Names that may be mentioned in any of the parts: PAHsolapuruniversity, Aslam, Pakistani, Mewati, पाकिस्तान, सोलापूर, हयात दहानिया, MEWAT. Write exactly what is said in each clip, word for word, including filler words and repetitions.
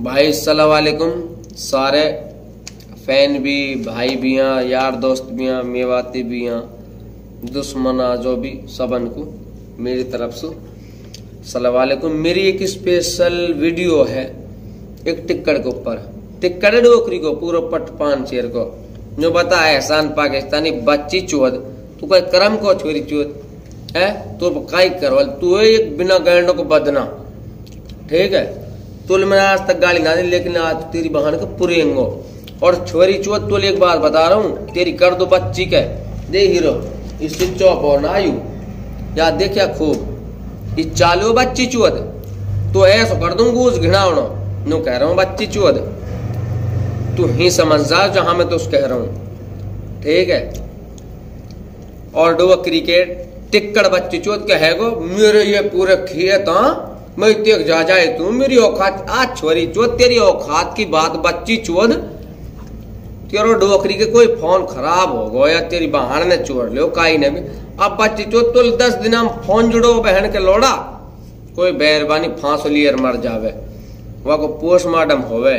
भाई अस्सलामुअलैकुम। सारे फैन भी, भाई भी यहाँ, यार दोस्त भी यहाँ, मेवाती भी यहाँ, दुश्मना जो भी, सबन को मेरी तरफ से अस्सलामुअलैकुम। मेरी एक स्पेशल वीडियो है एक टिक्कड़ के ऊपर, टिक्कड़ डोकरी को पूरा पटपान चेर को जो बता एहसान पाकिस्तानी बच्ची चोद तू कोई करम को छोरी चोद है तो काई करवल तू एक बिना गैंडों को बदना, ठीक है। तुल मैंने आज तक गाली ना दी लेकिन आज तेरी बहन को पुरेंगो और छोरी चोद। तुल एक बात बता रहा हूँ तेरी कर दो बच्ची के दे हीरो इससे चौप और ना आयु या देखा खूब ये चालो बच्ची चोद तो ऐसा कर दूंगा उस घिणा नो कह रहा हूँ बच्ची चोद तू ही समझदार जहां मैं तो उस कह रहा हूं, ठीक है। और डो क्रिकेट टिक्कड़ बच्ची चोद कहेगो मेरे ये पूरे खेत मैं तेक जा जाए तू मेरी औकात आज छोरी चोद तेरी औकात की बात बच्ची चोद तेरो डोकरी के कोई फोन खराब हो गो या तेरी बहान ने चोर लियो काई ने भी। अब बच्ची चोद तुल दस दिन हम फोन जुड़ो बहन के लोड़ा कोई बेरबानी फांस लियर मर जावे वह पोस्टमार्टम होवे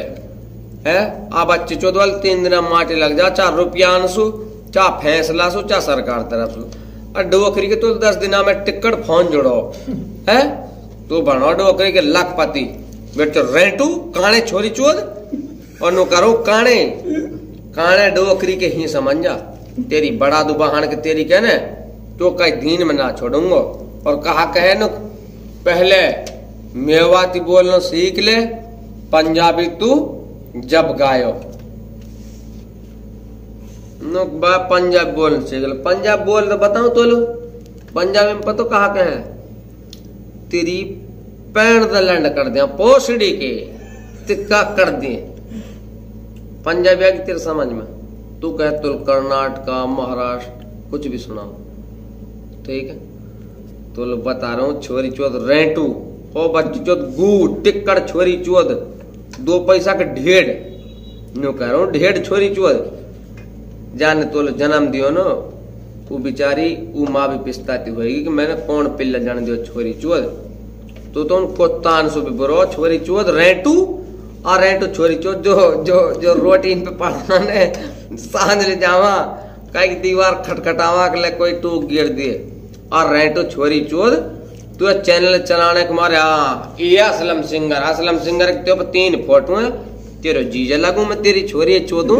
है। आप बच्ची चोद वाले तीन दिन माटी लग जा चाहे रुपया सु चाहे फैसला सु चाहे सरकार तरफ सु और डोकरी के तो दस दिन में टिकट फोन जोड़ो है तू बनो डोकरी के लखपति बेटो रेंटू काने छोरी चोद और नु करो काने काने डोकरी के ही समझ जा तेरी बड़ा दुबाहान के तेरी कहने तो कई दिन में ना छोड़ूंगो। और कहा कहे नु पहले मेवाती बोलना सीख ले पंजाबी तू जब गायो पंजाब बोल गल पंजाब बोल तो बताओ तो लो पंजाब में पता कहा कहा है तेरी पैंड दंड कर दिया पोसड़ी के तिक्का कर दिए पंजाबी की तेरे समझ में तू कह तुल कर्नाटका महाराष्ट्र कुछ भी सुनाओ, ठीक है। तो लो बता रहा हूँ छोरी चोद रेंटू ओ बच्ची चोद गू टिक्कड़ छोरी चोद दो पैसा के ढेर नो कह रहा हूँ ढेर छोरी चोद जाने तो जन्म दियो नो वो बेचारी वो माँ भी पिस्ताती होगी कि मैंने कौन पिल्ला जान दियो छोरी चोद तो तुम तो तान सो भी बुरो छोरी चोद रेंटू और रेंटू छोरी चोद जो जो जो रोटी इन पे पड़ना ने सांझ ले जावा कहीं दीवार खटखटावा के लिए कोई टूक गिर दिए और रेंटू छोरी चोद तो चैनल चलाने के मारे हाँ ये असलम सिंगर असलम सिंगर के तो तीन फोटो है तेरे जीजा लगू मैं तेरी छोरी चोदू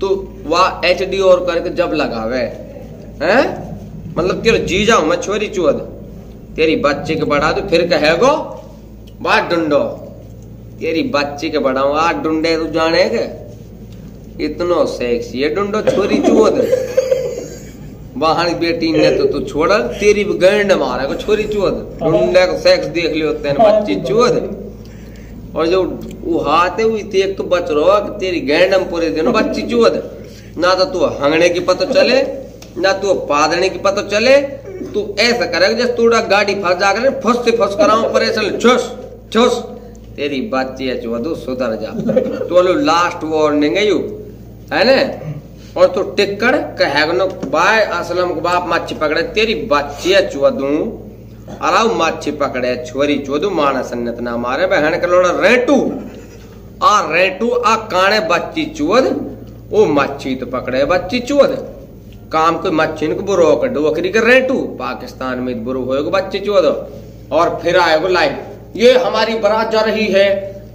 तो वाह एच डी और करके जब लगावे हैं मतलब तेरे जीजा हूं मैं छोरी चोद तेरी बच्ची के बढ़ा तो फिर कहेगो बात ढूंढो तेरी बच्ची के बढ़ाओ आज ढूंढे तू जाने के इतनो सेक्सी है ढूंढो छोरी चोद बाहर बेटी ने तो तू छोड़ा तेरी गंड मारा को छोरी चोद ढूंढे को सेक्स देख लियो तेन बच्ची चोद और जो वो हाथ है वो देख तो बच रहो तेरी गंड में पूरे दिन बच्ची चोद ना तो तू हंगने की पता चले ना तू पादने की पता चले तू ऐसा करेगा जैसे तू गाड़ी फंस जाकर फंस से फंस कराऊं परेशान छुस छुस तेरी बच्ची है चोद सुधर जा तो लास्ट वार्निंग है यू है ना। और तो टिक्कड़ कहेगनो बाय असलम को बाप मच्छी पकड़े तेरी बच्ची चोदू अरा मच्छी पकड़े छोरी चोदू माना सन्नत ना मारे बहन के लोड़ा रेटू आ रेटू आ काने बच्ची चोद ओ मच्छी तो पकड़े बच्ची चोद काम को मच्छी को बुरो कर डोकरी के रेटू पाकिस्तान में बुरो होएगा बच्ची चोद और फिर आएगो लाइव ये हमारी बारात जा रही है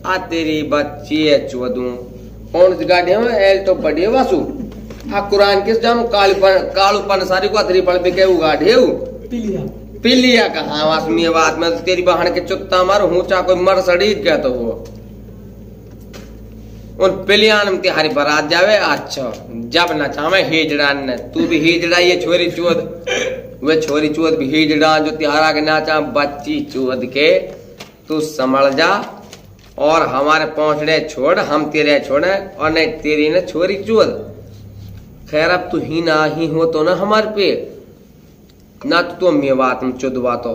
आ तेरी बच्ची चोदू कौन सी गाड़ी एल तो पड़ी वासू आ कुरान के जम काल कालू पंसारी को अथरी पड़ पे केऊ गाढ़ेऊ पिलिया पिलिया कहां वासमी बात में तेरी बहन के चुकता मार हूं चा कोई मर सड़ी क्या तो हो उन पिलियान में तिहारी बारात जावे अच्छा जब ना चावे हिजड़ान ने तू भी हिजड़ा ये छोरी चोद वे छोरी चोद भी हिजड़ा जो तिहारा के ना चाह बच्ची चोद के तू समझ जा और हमारे पहुंचड़े छोड़ हम तेरे छोड़े और नहीं तेरी ने छोरी चोद। खैर अब तू ही ना ही हो तो ना हमारे पे ना तो तुम मेवात में चुदवा तो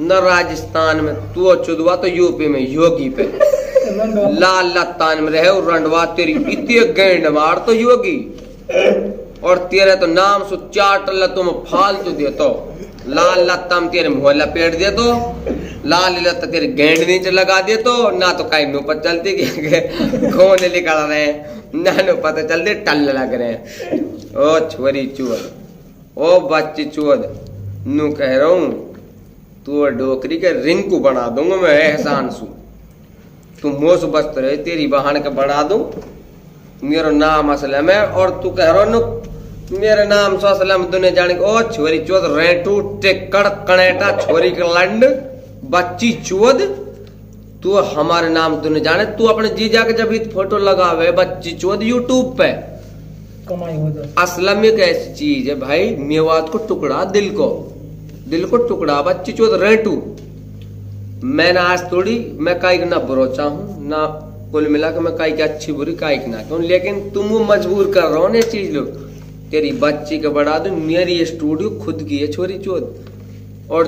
न राजस्थान में तू चुदवा तो यूपी में योगी पे लाल लतान में रहे रंडवा तेरी इतने गेंड मार तो योगी और तेरे तो नाम सु चाट तुम फालतू दे तो लाल लता में तेरे मोहल्ला पेड़ दे तो लाल लीला तक तेरी गेंद नीचे लगा दिए तो ना तो कहीं नो पता चलती कि निकाल रहे हैं ना नो पता चलते टल लग रहे हैं। ओ छोरी चुअर, ओ बच्ची चुअर, नू कह रहा हूँ तू डोकरी के रिंकू बना दूंगा मैं एहसान सू, तू मोस बचत रहे तेरी बहान के बना दूं, मेरा नाम असलम है और तू कह रहा नु मेरा नाम सो असलम तूने जाने। ओ छोरी चोद, रेटू टेकड़ कनेटा छोरी के लंड बच्ची चोद, तू हमारे नाम तूने जाने, तू अपने जीजा के जब फोटो लगावे बच्ची चोद यूट्यूब पे कमाई हो। असलम एक ऐसी चीज है भाई, मेवात को टुकड़ा, दिल को दिल को टुकड़ा, बच्ची चोद रेटू। मैंने आज थोड़ी मैं काई ना बरोचा हूँ ना कुल मिला के मैं काई की अच्छी बुरी काई ना क्यों, लेकिन तुम मजबूर कर रहा हो ना चीज लोग, तेरी बच्ची के बढ़ा दू, मेरी ये स्टूडियो खुद की है छोरी चोद, और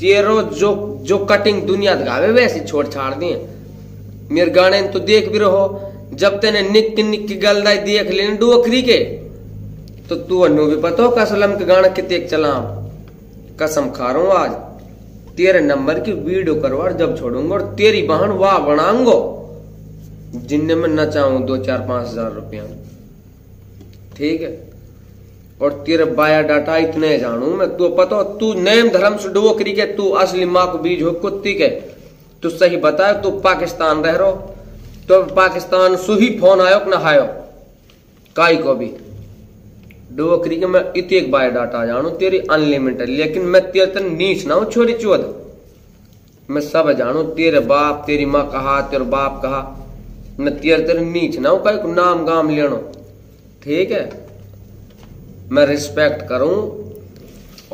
तेरो जो जो कटिंग दुनिया दिखावे वैसी छोड़ छाड़ दी है। मेरे गाने तो देख भी रहो, जब तेने निक निक्की गलदाई देख लेने डोकरी के तो तू अनु भी पता हो कसलम के गाना कितने चलाम, कसम खा रहा हूं आज तेरे नंबर की वीडियो करवा जब छोड़ूंगा और तेरी बहन वाह बनाऊंगो जिनने में न चाहूं दो चार पांच हजार रुपया, ठीक है, और तेरा बायोडाटा इतने जानू मैं, तू पता तू नेम धर्म से डोकरी के, तू असली माँ को बीज हो कुत्ती के, तू सही बता तू पाकिस्तान रह रो तो पाकिस्तान से ही फोन आयो ना आयो काई को भी डोकरी के, मैं इतने एक बायोडाटा जानू तेरी अनलिमिटेड, लेकिन मैं तेरे तन नीच ना हूं छोरी चोद, मैं सब जानू तेरे बाप तेरी माँ कहा तेरे बाप कहा, मैं तेरे तन नीच ना हूं काई को नाम गाम लेना, ठीक है, मैं रिस्पेक्ट करूं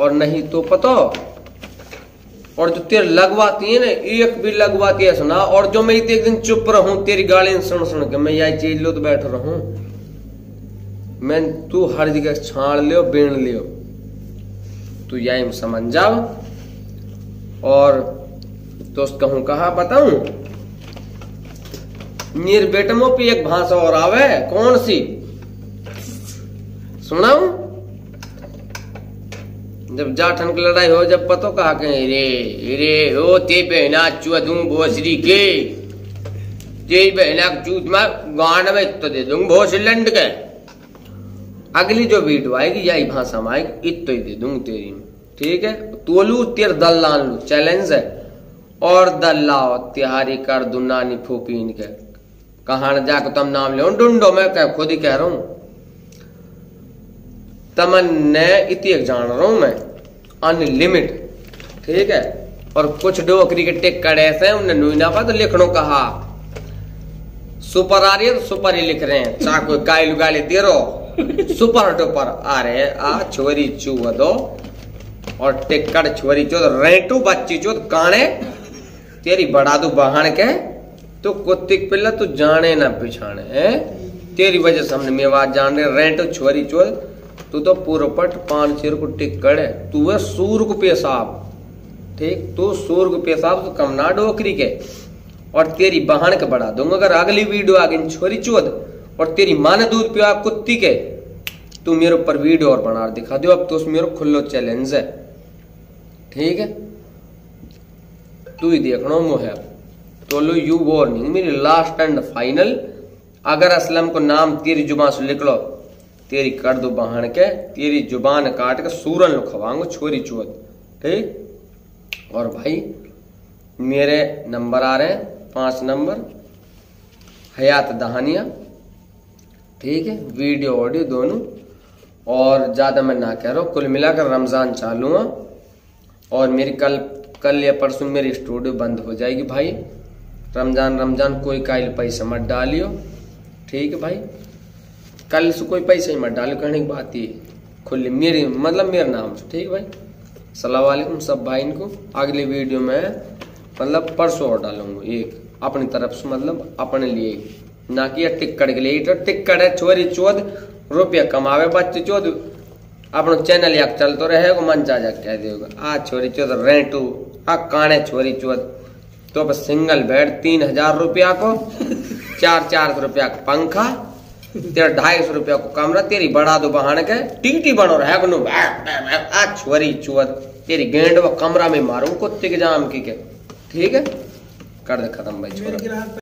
और नहीं तो पता। और जो तेरे लगवाती है ना एक भी लगवाती है सुना, और जो मैं एक दिन चुप रहूं तेरी गाली सुन सुन के मैं यही चीज लो तो बैठ रहूं मैं, तू हर जगह छाण लियो बेण लियो, तू यही समझ जाओ। और तो कहूं कहा बताऊं मेरे बेटे में भी एक भाषा और आवे, कौन सी सुनाऊं? जब जाठन की लड़ाई हो जब पतो कहा कहीं रे रे हो ते बहना चुआ दूं भोसरी के, ते बहना चूत मार गांड में तो दे दूं भोसरी लंड के, अगली जो वीडियो आएगी यही भाषा में आएगी इतो ही दे दूं तेरी, ठीक है, तो लू तेर दल लान लू चैलेंज है, और दल लाओ तिहारी कर दू नानी फूपी इनके कहान जाकर तुम नाम ले ढूंढो, मैं कह खुद ही कह रहा हूं तमन्ने इतनी एक जान रहा हूं मैं अनलिमिट, ठीक है, और कुछ डोकरी के टेक कड़े से उन्हें नुना पा तो लिखनो कहा सुपर आ रही है तो सुपर ही लिख रहे हैं, चाकू गाली गाली दे रो सुपर डोपर आ रहे हैं आ छोरी चूह दो और टिक्कड़ छोरी चो रेटू बच्ची चो काने तेरी बढ़ा दू बहान के, तो कुत्तिक पिल्ला तू जाने ना पिछाने है तेरी वजह से हमने मेवात जान रहे रेटू छोरी चो, तू तो पूरपट पान सिर को टिक्कड़ है, तू है सूर को पेशाब, ठीक, तू सूर को पेशाब तो कम ना डोकरी के, और तेरी बहान के बढ़ा दूंगा अगर अगली वीडियो आ गई छोरी चोद, और तेरी माँ ने दूध पिया कुत्ती के, तू मेरे ऊपर वीडियो और बना दिखा दो, अब तो उस मेरे खुल्लो चैलेंज है, ठीक है, तू ही देखना मुहे तो लो यू वार्निंग मेरी लास्ट एंड फाइनल, अगर असलम को नाम तेरी जुबान से लिख लो तेरी कर दो बहान के, तेरी जुबान काट के सूरन लो खवाऊंगा छोरी चोद, ठीक। और भाई मेरे नंबर आ रहे हैं पांच नंबर हयात दहानिया, ठीक है, वीडियो ऑडियो दोनों, और ज़्यादा मैं ना कह रहा हूँ, कुल मिलाकर रमज़ान चालू है और मेरी कल कल या परसों मेरी स्टूडियो बंद हो जाएगी भाई, रमज़ान रमज़ान कोई कायल पैसा मत डालियो, ठीक है भाई, कल से कोई पैसे ही मत डालो कहने की बात ये खुली मेरी मतलब मेरा नाम से, ठीक भाई, अस्सलाम वालेकुम सब भाई, इनको अगली वीडियो में मतलब परसों और डालूंगा एक अपनी तरफ से, मतलब अपने लिए ना कि टिक्कड़ के लिए, तो टिक्कड़ है छोरी चोद रुपया कमावे बच्चे चोद अपना चैनल या चलते रहेगा मन जा जा कह देगा आ छोरी चोद रेंटू आ काने छोरी चोद, तो बस सिंगल बेड तीन हजार रुपया को चार चार सौ रुपया का पंखा तेरा ढाई सौ रुपया को कमरा तेरी बढ़ा दो बहान के टीटी बनो रहा है छोरी चोद। तेरी गेंड व कमरा में मारूं कुत्ते के जाम की के। ठीक है, कर दे खत्म भाई छोरा।